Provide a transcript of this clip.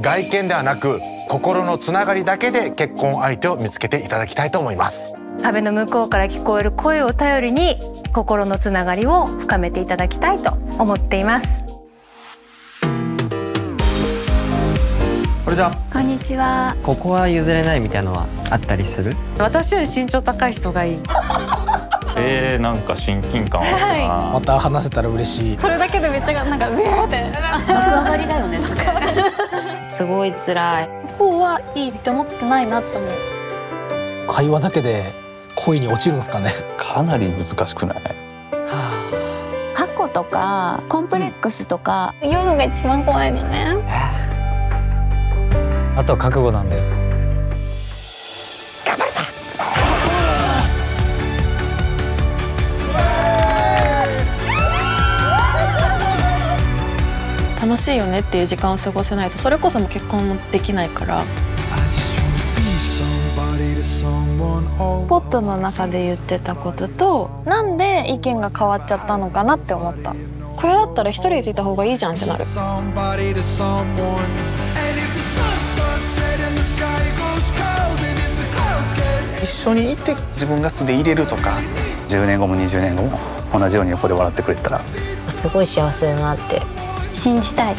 外見ではなく心のつながりだけで結婚相手を見つけていただきたいと思います。壁の向こうから聞こえる声を頼りに心のつながりを深めていただきたいと思っています。こんにちは。こんにちは。ここは譲れないみたいなのはあったりする？私より身長高い人がいい。なんか親近感あるな、はい、また話せたら嬉しい。それだけでめっちゃなんかうわーって上がりだよね、それ。すごい辛い。こうはいいって思ってないなって思う。会話だけで恋に落ちるんですかね。かなり難しくない？過去とかコンプレックスとか言うのが一番怖いのね。あとは覚悟なんだよ。頑張るさ。楽しいよねっていう時間を過ごせないと、それこそも結婚もできないから。ポットの中で言ってたことと、なんで意見が変わっちゃったのかなって思った。これだったら一人でいた方がいいじゃんってなる。一緒にいて自分が素でいれるとか、10年後も20年後も同じように横で笑ってくれたらすごい幸せだなって信じたい。